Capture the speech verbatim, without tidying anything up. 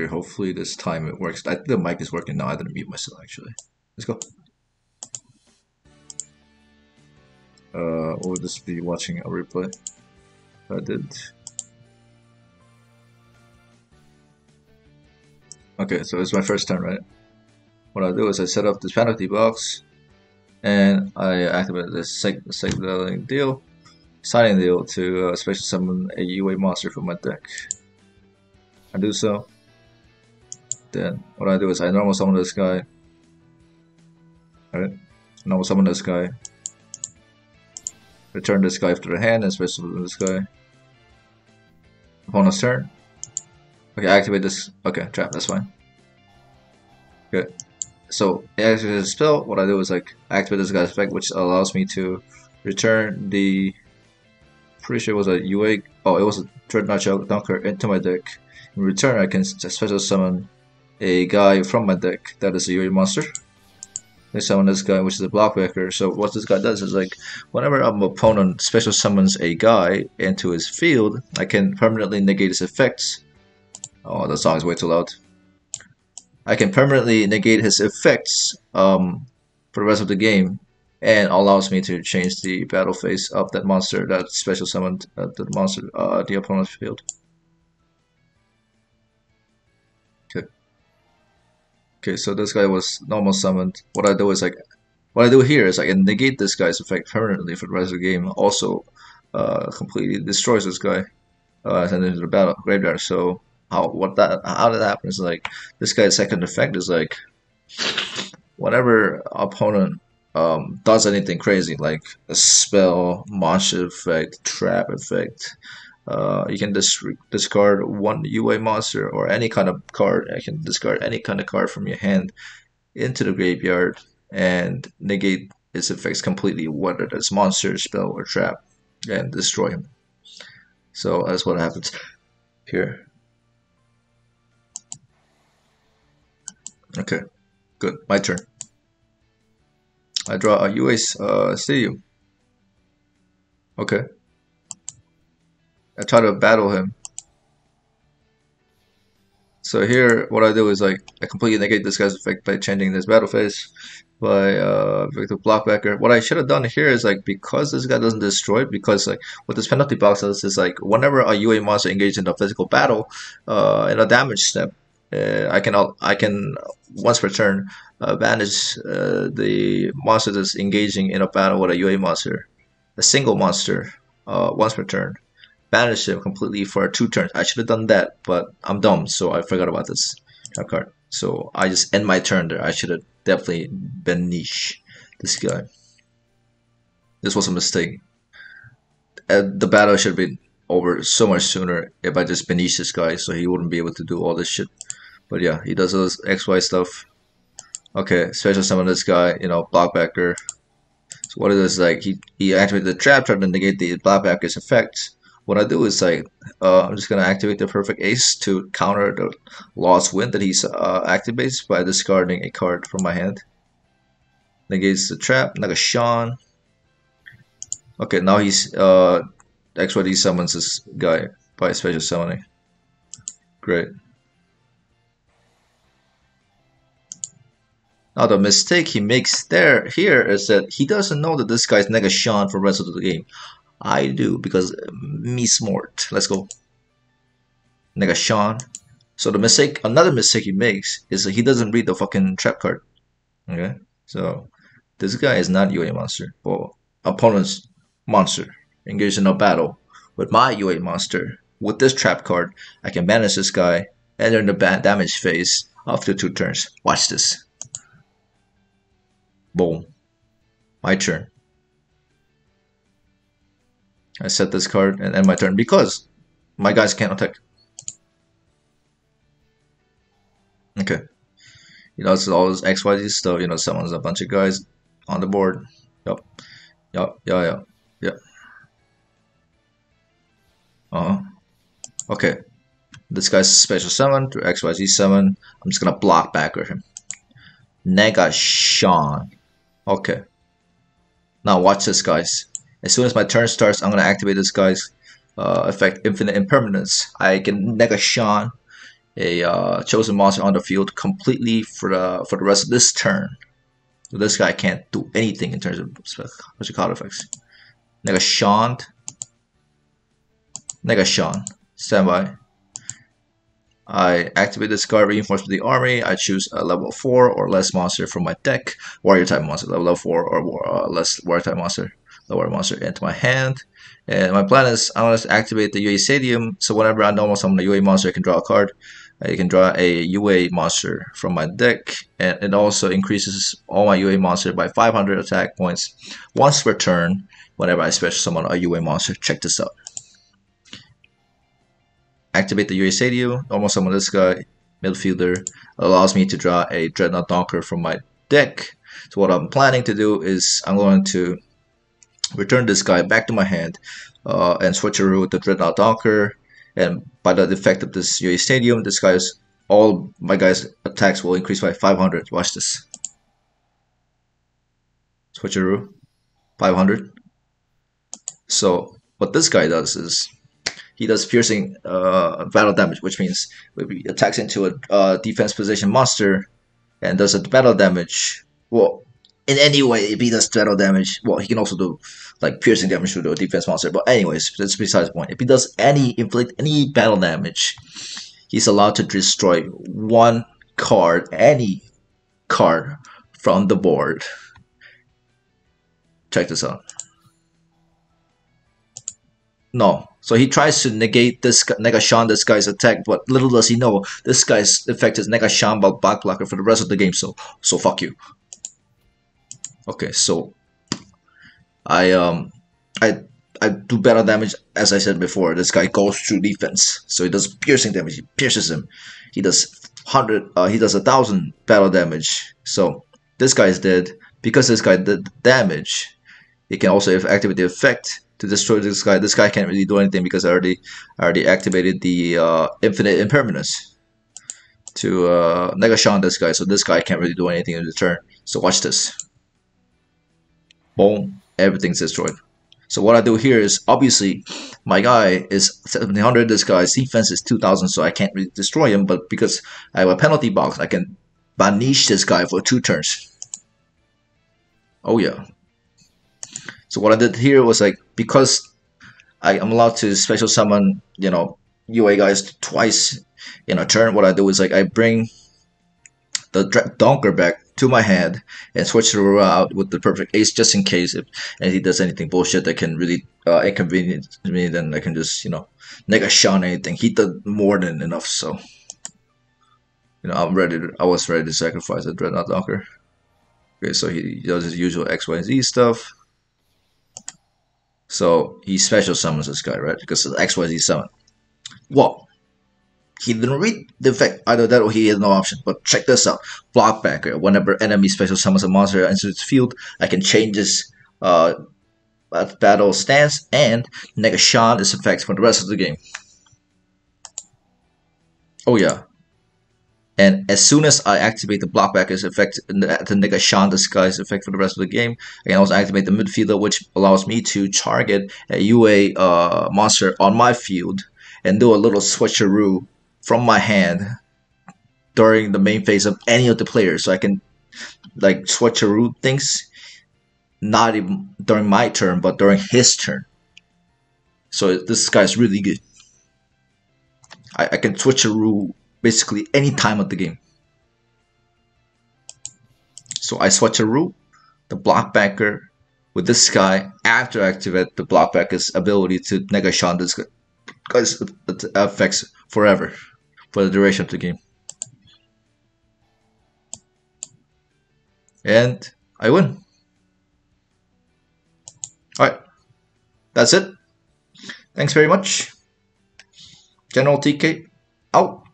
Breaker. Hopefully this time it works. I think the mic is working now. I didn't mute myself actually. Let's go. Uh, or we'll just be watching a replay. I did. Okay, so it's my first turn, right? What I do is I set up this penalty box, and I activate this signaling deal, signing deal to uh, special summon a U A monster from my deck. I do so. Then what I do is I normal summon this guy. Alright, normal summon this guy. Return this guy after the hand and special summon this guy. Opponent's turn. Okay, I activate this. Okay, trap. That's fine. Good. So it activates a spell. What I do is like activate this guy's effect, which allows me to return the. Pretty sure it was a U A. Oh, it was a Dreadnought Shell Dunker into my deck. In return, I can special summon a guy from my deck that is a U A monster. I summon this guy, which is a Block Breaker. So what this guy does is like, whenever an opponent special summons a guy into his field, I can permanently negate his effects. Oh, that song is way too loud. I can permanently negate his effects um, for the rest of the game, and allows me to change the battle phase of that monster that special summoned uh, the monster uh, the opponent's field. Okay. Okay, so this guy was normal summoned. What I do is like, what I do here is I can negate this guy's effect permanently for the rest of the game. Also, uh, completely destroys this guy uh, and into the battle graveyard. So. How what that how that happens is like this guy's second effect is like whenever opponent um, does anything crazy like a spell, monster effect, trap effect, uh, you can dis discard one U A monster or any kind of card. I can discard any kind of card from your hand into the graveyard and negate its effects completely, whether that's monster, spell, or trap, and destroy him. So that's what happens here. Okay, good. My turn. I draw a U A uh, Stadium. Okay. I try to battle him. So here, what I do is like I completely negate this guy's effect by changing this battle phase by uh, Victor Blockbacker. What I should have done here is like because this guy doesn't destroy it, because like what this penalty box does is like whenever a U A monster engages in a physical battle uh, in a damage step. Uh, I can I can once per turn uh, banish uh, the monster that's engaging in a battle with a U A monster, a single monster, uh, once per turn, banish him completely for two turns. I should have done that, but I'm dumb, so I forgot about this trap card. So I just end my turn there. I should have definitely banished this guy. This was a mistake. Uh, the battle should have been over so much sooner if I just banished this guy, so he wouldn't be able to do all this shit. But yeah, he does all this X Y stuff. Okay, special summon this guy, you know, Blockbacker. So what it is like, he, he activated the trap, tried to negate the Blockbacker's effects. What I do is like, uh, I'm just going to activate the Perfect Ace to counter the Lost Wind that he uh, activates by discarding a card from my hand. Negates the trap, Negashawn. Okay, now he's, uh, X Y D summons this guy by special summoning. Great. Now the mistake he makes there here is that he doesn't know that this guy's Negashawn for the rest of the game. I do because me smart. Let's go. Negashawn. So the mistake, another mistake he makes is that he doesn't read the fucking trap card. Okay, so this guy is not U A monster, or opponent's monster. Engaged in a battle with my U A monster. With this trap card, I can banish this guy, enter in the damage phase after two turns. Watch this. Boom. My turn. I set this card and end my turn because my guys can't attack. Okay. You know, it's all this X Y Z stuff. You know, summons a bunch of guys on the board. Yup. Yup. Yeah, yeah. Yep. Uh-huh. Okay, this guy's special summon to X Y Z summon. I'm just gonna block back with him. Negashawn. Okay. Now watch this, guys. As soon as my turn starts, I'm gonna activate this guy's uh, effect, Infinite Impermanence. I can Negashawn a uh, chosen monster on the field completely for the for the rest of this turn. So this guy can't do anything in terms of special card effects. Negashawn. Negashawn. Standby. I activate this card, Reinforcement of the Army. I choose a level four or less monster from my deck. Warrior type monster, level four or uh, less warrior type monster. Lower monster into my hand. And my plan is I want to activate the U A Stadium. So whenever I normal summon a U A monster, I can draw a card. I can draw a U A monster from my deck. And it also increases all my U A monster by five hundred attack points once per turn whenever I special summon a U A monster. Check this out. Activate the U A Stadium. Normal summon this guy, midfielder. Allows me to draw a Dreadnought Anchor from my deck. So what I'm planning to do is I'm going to return this guy back to my hand uh, and switcheroo with the Dreadnought Anchor, and by the effect of this U A Stadium, this guy's all my guys attacks will increase by five hundred. Watch this. Switcheroo five hundred. So what this guy does is he does piercing uh, battle damage, which means he attacks into a uh, defense position monster and does a battle damage. Well, in any way, if he does battle damage, well, he can also do like piercing damage to the defense monster. But anyways, that's besides the point. If he does any inflict any battle damage, he's allowed to destroy one card, any card from the board. Check this out. No, so he tries to negate this Negashawn, this guy's attack, but little does he know this guy's effect is Negashawn Block Blocker for the rest of the game. So, so fuck you. Okay, so I um I I do battle damage. As I said before, this guy goes through defense, so he does piercing damage. He pierces him. He does hundred. Uh, he does a thousand battle damage. So this guy is dead because this guy did damage. He can also activate the effect to destroy this guy. This guy can't really do anything because I already I already activated the uh, Infinite Impermanence to uh, Negashawn this guy. So this guy can't really do anything in return. So watch this. Boom, everything's destroyed. So what I do here is, obviously my guy is seventeen hundred, this guy's defense is two thousand, so I can't really destroy him, but because I have a penalty box, I can banish this guy for two turns. Oh yeah. So what I did here was, like, because I am allowed to special summon, you know, U A guys twice in a turn, what I do is, like, I bring the Donker back to my hand and switch the Rura out with the Perfect Ace just in case if and he does anything bullshit that can really uh, inconvenience me, then I can just, you know, Negashawn anything. He did more than enough, so you know I'm ready. To, I was ready to sacrifice the Dreadnought Donker. Okay, so he does his usual X, Y, and Z stuff. So he special summons this guy, right? Because it's X, Y, Z summon. Well, he didn't read the effect, either that or he had no option. But check this out. Blockbacker. Whenever enemy special summons a monster into its field, I can change this uh, battle stance and Negashawn its effects for the rest of the game. Oh yeah. And as soon as I activate the Blockbacker's effect, the Negashawn disguise effect for the rest of the game, I can also activate the midfielder, which allows me to target a U A uh, monster on my field and do a little switcheroo from my hand during the main phase of any of the players, so I can like switcheroo things not even during my turn but during his turn. So this guy's really good. I, I can switcheroo basically any time of the game. So I switcheroo the Blockbacker with this guy after I activate the Blockbacker's ability to Negashawn this guy's effects forever, for the duration of the game, and I win. Alright, that's it. Thanks very much. General T K out.